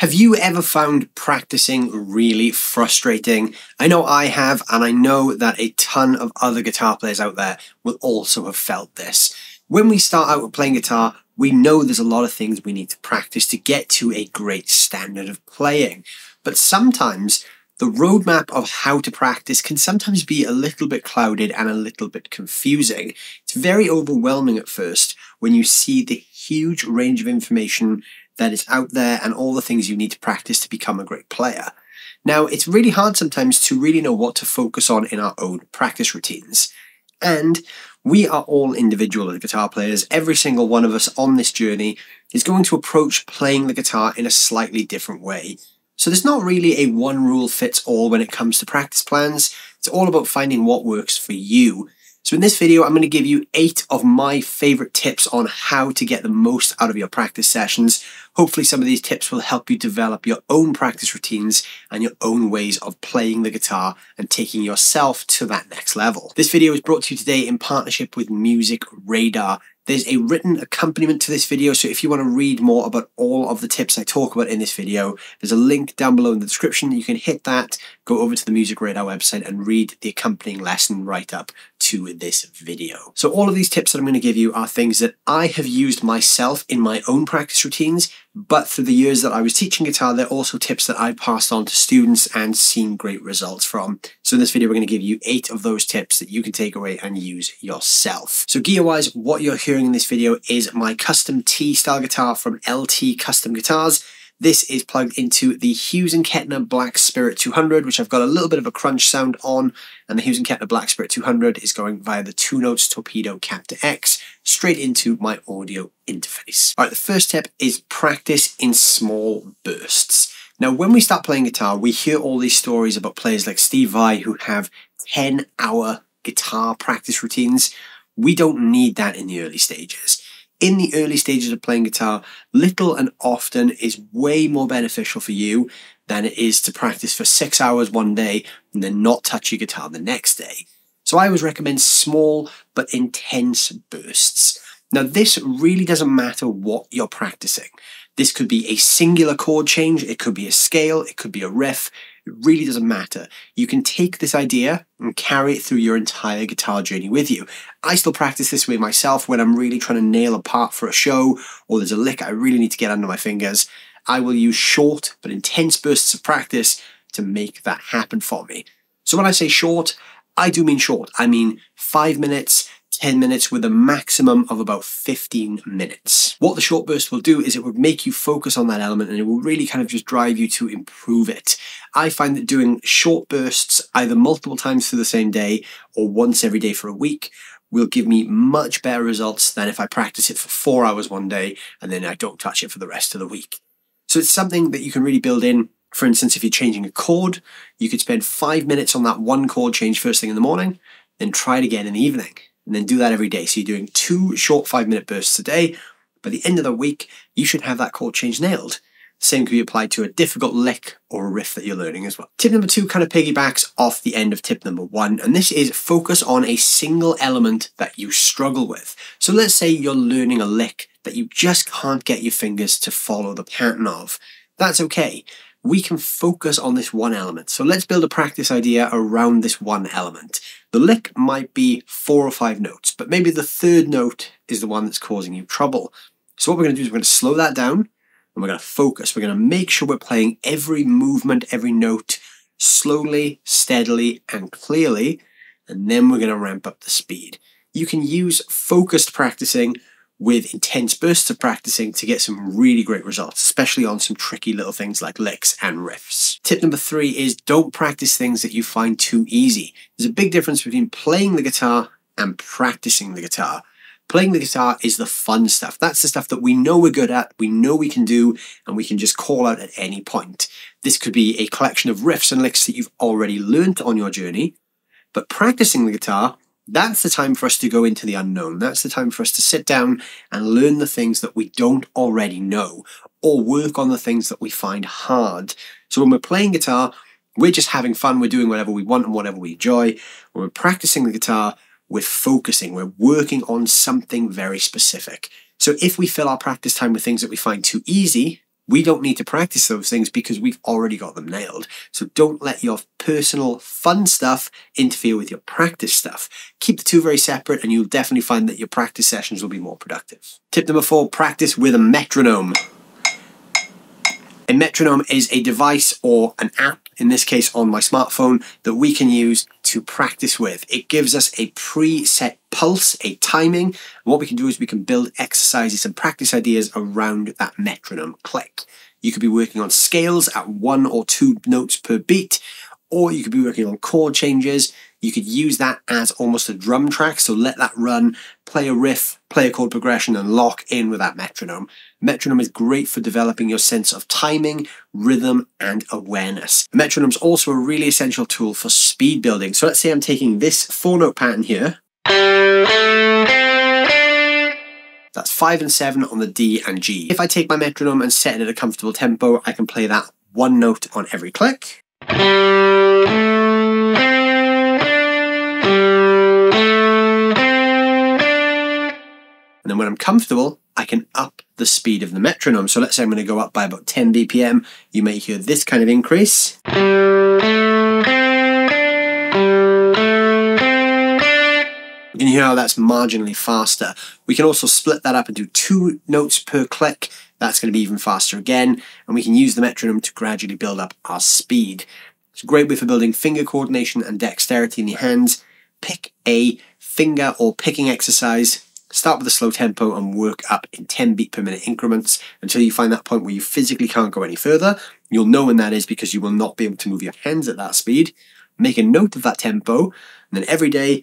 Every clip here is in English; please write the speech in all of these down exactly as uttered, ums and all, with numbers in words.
Have you ever found practicing really frustrating? I know I have, and I know that a ton of other guitar players out there will also have felt this. When we start out with playing guitar, we know there's a lot of things we need to practice to get to a great standard of playing. But sometimes the roadmap of how to practice can sometimes be a little bit clouded and a little bit confusing. It's very overwhelming at first when you see the huge range of information that is out there and all the things you need to practice to become a great player. Now, it's really hard sometimes to really know what to focus on in our own practice routines. And we are all individual as guitar players. Every single one of us on this journey is going to approach playing the guitar in a slightly different way. So there's not really a one rule fits all when it comes to practice plans. It's all about finding what works for you. So in this video, I'm going to give you eight of my favorite tips on how to get the most out of your practice sessions. Hopefully some of these tips will help you develop your own practice routines and your own ways of playing the guitar and taking yourself to that next level. This video is brought to you today in partnership with Music Radar. There's a written accompaniment to this video, so if you want to read more about all of the tips I talk about in this video, there's a link down below in the description. You can hit that, go over to the Music Radar website and read the accompanying lesson write-up to this video. So all of these tips that I'm going to give you are things that I have used myself in my own practice routines, but through the years that I was teaching guitar, they're also tips that I passed on to students and seen great results from. So in this video, we're going to give you eight of those tips that you can take away and use yourself. So gear-wise, what you're hearing in this video is my custom T-style guitar from L T Custom Guitars. This is plugged into the Hughes and Kettner Black Spirit two hundred, which I've got a little bit of a crunch sound on, and the Hughes and Kettner Black Spirit two hundred is going via the Two Notes Torpedo Captor X straight into my audio interface. All right, the first tip is practice in small bursts. Now, when we start playing guitar, we hear all these stories about players like Steve Vai who have ten hour guitar practice routines. We don't need that in the early stages. In the early stages of playing guitar, little and often is way more beneficial for you than it is to practice for six hours one day and then not touch your guitar the next day. So I always recommend small but intense bursts. Now this really doesn't matter what you're practicing. This could be a singular chord change, it could be a scale, it could be a riff. It really doesn't matter. You can take this idea and carry it through your entire guitar journey with you. I still practice this way myself when I'm really trying to nail a part for a show or there's a lick I really need to get under my fingers. I will use short but intense bursts of practice to make that happen for me. So when I say short, I do mean short. I mean five minutes, ten minutes with a maximum of about fifteen minutes. What the short burst will do is it will make you focus on that element and it will really kind of just drive you to improve it. I find that doing short bursts either multiple times through the same day or once every day for a week will give me much better results than if I practice it for four hours one day and then I don't touch it for the rest of the week. So it's something that you can really build in. For instance, if you're changing a chord, you could spend five minutes on that one chord change first thing in the morning, then try it again in the evening. And then do that every day. So you're doing two short five minute bursts a day. By the end of the week, you should have that chord change nailed. Same could be applied to a difficult lick or a riff that you're learning as well. Tip number two kind of piggybacks off the end of tip number one. And this is focus on a single element that you struggle with. So let's say you're learning a lick that you just can't get your fingers to follow the pattern of. That's okay. We can focus on this one element. So let's build a practice idea around this one element. The lick might be four or five notes, but maybe the third note is the one that's causing you trouble. So what we're going to do is we're going to slow that down and we're going to focus. We're going to make sure we're playing every movement, every note slowly, steadily, and clearly. And then we're going to ramp up the speed. You can use focused practicing with intense bursts of practicing to get some really great results, especially on some tricky little things like licks and riffs. Tip number three is don't practice things that you find too easy. There's a big difference between playing the guitar and practicing the guitar. Playing the guitar is the fun stuff. That's the stuff that we know we're good at, we know we can do, and we can just call out at any point. This could be a collection of riffs and licks that you've already learned on your journey, but practicing the guitar, that's the time for us to go into the unknown. That's the time for us to sit down and learn the things that we don't already know or work on the things that we find hard. So when we're playing guitar, we're just having fun. We're doing whatever we want and whatever we enjoy. When we're practicing the guitar, we're focusing. We're working on something very specific. So if we fill our practice time with things that we find too easy, We don't need to practice those things because we've already got them nailed. So don't let your personal fun stuff interfere with your practice stuff. Keep the two very separate and you'll definitely find that your practice sessions will be more productive. Tip number four, practice with a metronome. A metronome is a device or an app, in this case on my smartphone, that we can use to practice with. It gives us a preset pulse, a timing, and what we can do is we can build exercises and practice ideas around that metronome click. You could be working on scales at one or two notes per beat, or you could be working on chord changes. You could use that as almost a drum track, so let that run, play a riff, play a chord progression, and lock in with that metronome. Metronome is great for developing your sense of timing, rhythm, and awareness. Metronome is also a really essential tool for speed building. So let's say I'm taking this four-note pattern here. That's five and seven on the D and G. If I take my metronome and set it at a comfortable tempo, I can play that one note on every click. And then when I'm comfortable, I can up the speed of the metronome. So let's say I'm going to go up by about ten B P M. You may hear this kind of increase. You can hear how that's marginally faster. We can also split that up into two notes per click. That's going to be even faster again. And we can use the metronome to gradually build up our speed. It's a great way for building finger coordination and dexterity in your hands. Pick a finger or picking exercise. Start with a slow tempo and work up in ten beat per minute increments until you find that point where you physically can't go any further. You'll know when that is because you will not be able to move your hands at that speed. Make a note of that tempo, and then every day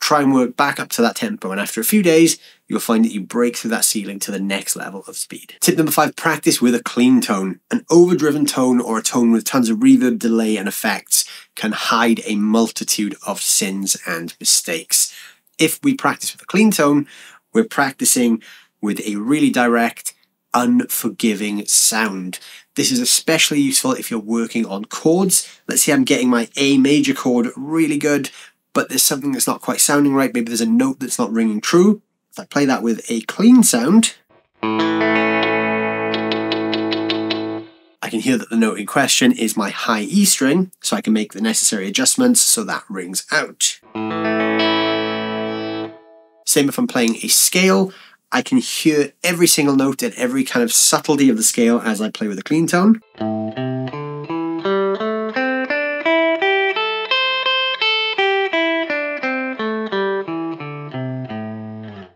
try and work back up to that tempo. And after a few days, you'll find that you break through that ceiling to the next level of speed. Tip number five, practice with a clean tone. An overdriven tone or a tone with tons of reverb, delay, and effects can hide a multitude of sins and mistakes. If we practice with a clean tone, we're practicing with a really direct, unforgiving sound. This is especially useful if you're working on chords. Let's say I'm getting my A major chord really good, but there's something that's not quite sounding right. Maybe there's a note that's not ringing true. If I play that with a clean sound, I can hear that the note in question is my high E string, so I can make the necessary adjustments so that rings out. Same if I'm playing a scale, I can hear every single note and every kind of subtlety of the scale as I play with a clean tone.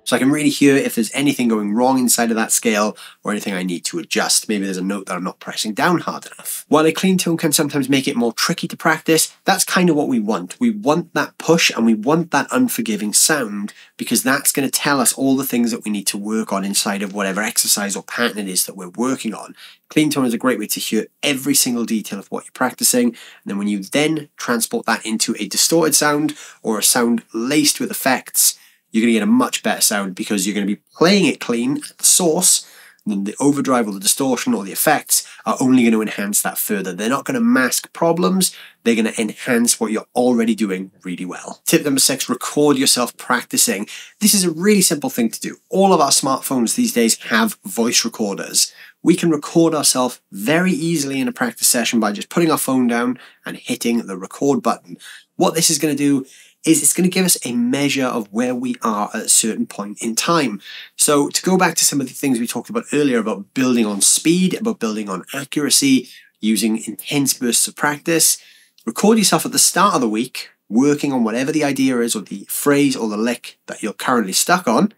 So I can really hear if there's anything going wrong inside of that scale or anything I need to adjust. Maybe there's a note that I'm not pressing down hard enough. While a clean tone can sometimes make it more tricky to practice, that's kind of what we want. We want that push and we want that unforgiving sound because that's going to tell us all the things that we need to work on inside of whatever exercise or pattern it is that we're working on. Clean tone is a great way to hear every single detail of what you're practicing. And then when you then transport that into a distorted sound or a sound laced with effects, you're going to get a much better sound because you're going to be playing it clean at the source. And the overdrive or the distortion or the effects are only going to enhance that further. They're not going to mask problems. They're going to enhance what you're already doing really well. Tip number six, record yourself practicing. This is a really simple thing to do. All of our smartphones these days have voice recorders. We can record ourselves very easily in a practice session by just putting our phone down and hitting the record button. What this is going to do is it's going to give us a measure of where we are at a certain point in time. So to go back to some of the things we talked about earlier about building on speed, about building on accuracy, using intense bursts of practice, record yourself at the start of the week, working on whatever the idea is or the phrase or the lick that you're currently stuck on,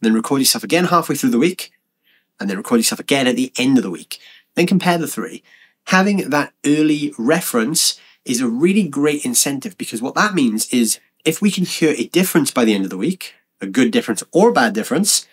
then record yourself again halfway through the week, and then record yourself again at the end of the week. Then compare the three. Having that early reference is a really great incentive because what that means is if we can hear a difference by the end of the week, a good difference or a bad difference,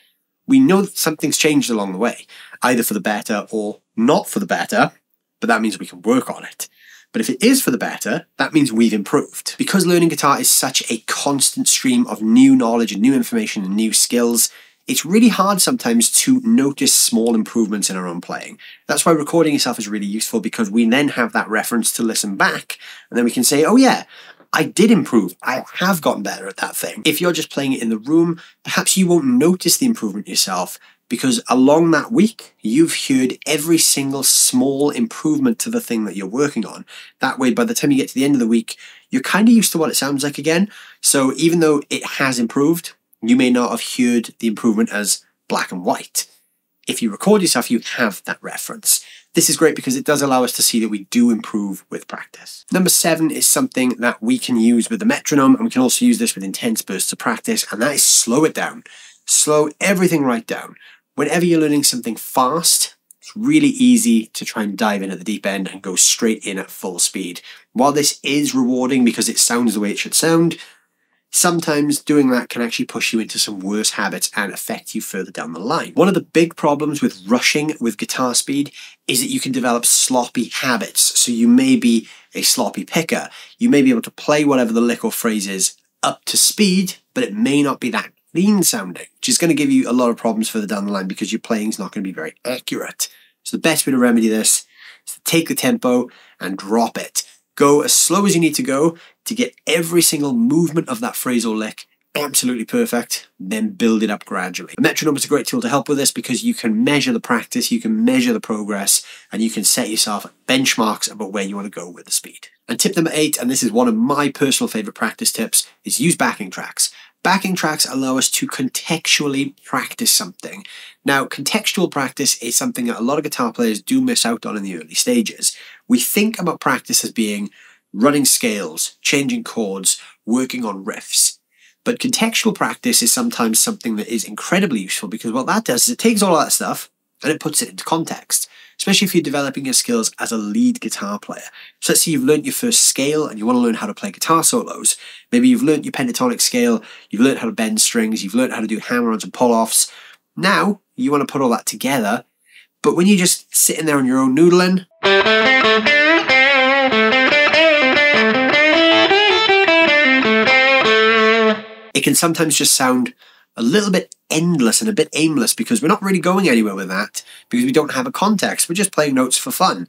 we know that something's changed along the way, either for the better or not for the better, but that means we can work on it. But if it is for the better, that means we've improved. Because learning guitar is such a constant stream of new knowledge and new information and new skills, it's really hard sometimes to notice small improvements in our own playing. That's why recording yourself is really useful because we then have that reference to listen back and then we can say, oh yeah, I did improve. I have gotten better at that thing. If you're just playing it in the room, perhaps you won't notice the improvement yourself, because along that week, you've heard every single small improvement to the thing that you're working on. That way, by the time you get to the end of the week, you're kind of used to what it sounds like again. So even though it has improved, you may not have heard the improvement as black and white. If you record yourself, you have that reference. This is great because it does allow us to see that we do improve with practice. Number seven is something that we can use with the metronome, and we can also use this with intense bursts of practice, and that is slow it down. Slow everything right down. Whenever you're learning something fast, it's really easy to try and dive in at the deep end and go straight in at full speed. While this is rewarding because it sounds the way it should sound, sometimes doing that can actually push you into some worse habits and affect you further down the line. One of the big problems with rushing with guitar speed is that you can develop sloppy habits. So you may be a sloppy picker. You may be able to play whatever the lick or phrase is up to speed, but it may not be that clean sounding, which is going to give you a lot of problems further down the line because your playing's not going to be very accurate. So the best way to remedy this is to take the tempo and drop it. Go as slow as you need to go to get every single movement of that phrase or lick absolutely perfect, then build it up gradually. The metronome is a great tool to help with this because you can measure the practice, you can measure the progress, and you can set yourself benchmarks about where you want to go with the speed. And tip number eight, and this is one of my personal favorite practice tips, is use backing tracks. Backing tracks allow us to contextually practice something. Now, contextual practice is something that a lot of guitar players do miss out on in the early stages. We think about practice as being running scales, changing chords, working on riffs. But contextual practice is sometimes something that is incredibly useful because what that does is it takes all of that stuff and it puts it into context, especially if you're developing your skills as a lead guitar player. So let's say you've learned your first scale and you want to learn how to play guitar solos. Maybe you've learned your pentatonic scale, you've learned how to bend strings, you've learned how to do hammer-ons and pull-offs. Now, you want to put all that together, but when you're just sitting there on your own noodling, it can sometimes just sound a little bit endless and a bit aimless because we're not really going anywhere with that because we don't have a context. We're just playing notes for fun.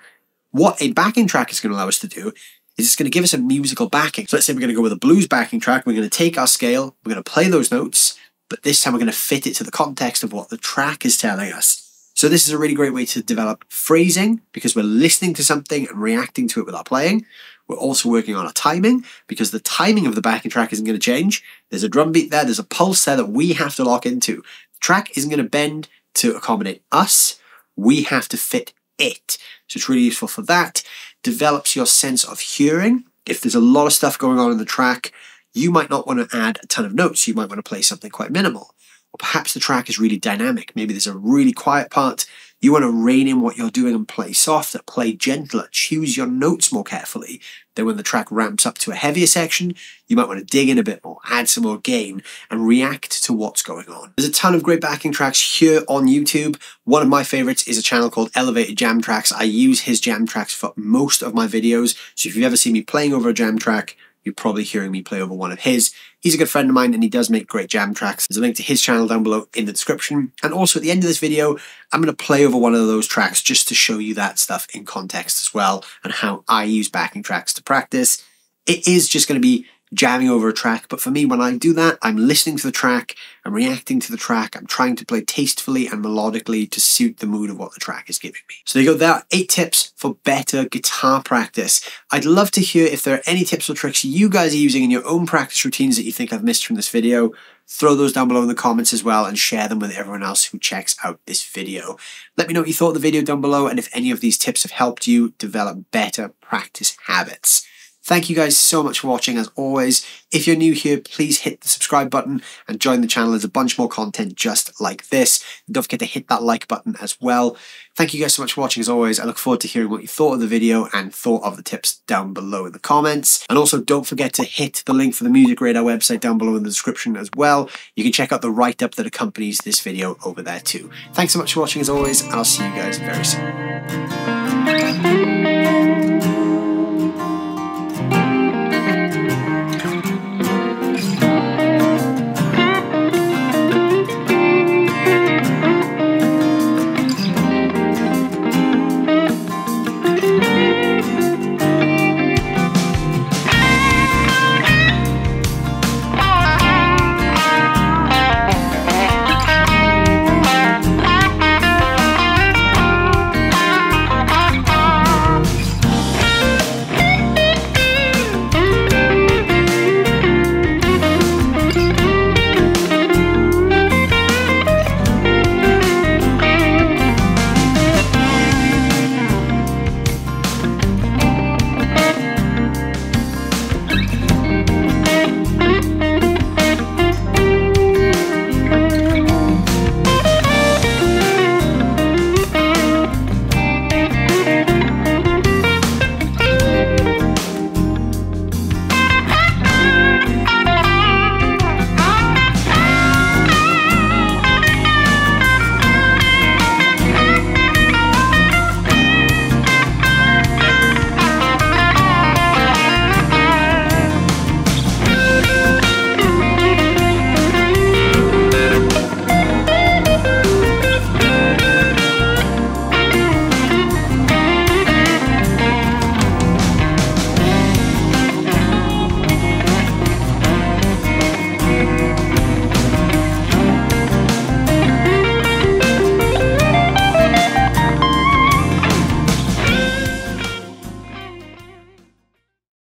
What a backing track is going to allow us to do is it's going to give us a musical backing. So let's say we're going to go with a blues backing track. We're going to take our scale. We're going to play those notes, but this time we're going to fit it to the context of what the track is telling us. So this is a really great way to develop phrasing because we're listening to something and reacting to it with our playing. We're also working on our timing because the timing of the backing track isn't going to change. There's a drum beat there. There's a pulse there that we have to lock into. The track isn't going to bend to accommodate us. We have to fit it. So it's really useful for that. Develops your sense of hearing. If there's a lot of stuff going on in the track, you might not want to add a ton of notes. You might want to play something quite minimal. Or perhaps the track is really dynamic. Maybe there's a really quiet part. You want to rein in what you're doing and play softer, play gentler, choose your notes more carefully. Then when the track ramps up to a heavier section, you might want to dig in a bit more, add some more gain, and react to what's going on. There's a ton of great backing tracks here on YouTube. One of my favorites is a channel called Elevated Jam Tracks. I use his jam tracks for most of my videos. So if you've ever seen me playing over a jam track, you're probably hearing me play over one of his. He's a good friend of mine and he does make great jam tracks. There's a link to his channel down below in the description. And also at the end of this video, I'm going to play over one of those tracks just to show you that stuff in context as well and how I use backing tracks to practice. It is just going to be jamming over a track, but for me, when I do that, I'm listening to the track, I'm reacting to the track, I'm trying to play tastefully and melodically to suit the mood of what the track is giving me. So there you go, there are eight tips for better guitar practice. I'd love to hear if there are any tips or tricks you guys are using in your own practice routines that you think I've missed from this video. Throw those down below in the comments as well and share them with everyone else who checks out this video. Let me know what you thought of the video down below and if any of these tips have helped you develop better practice habits. Thank you guys so much for watching as always. If you're new here, please hit the subscribe button and join the channel. There's a bunch more content just like this. Don't forget to hit that like button as well. Thank you guys so much for watching as always. I look forward to hearing what you thought of the video and thought of the tips down below in the comments. And also don't forget to hit the link for the Music Radar website down below in the description as well. You can check out the write-up that accompanies this video over there too. Thanks so much for watching as always, and I'll see you guys very soon.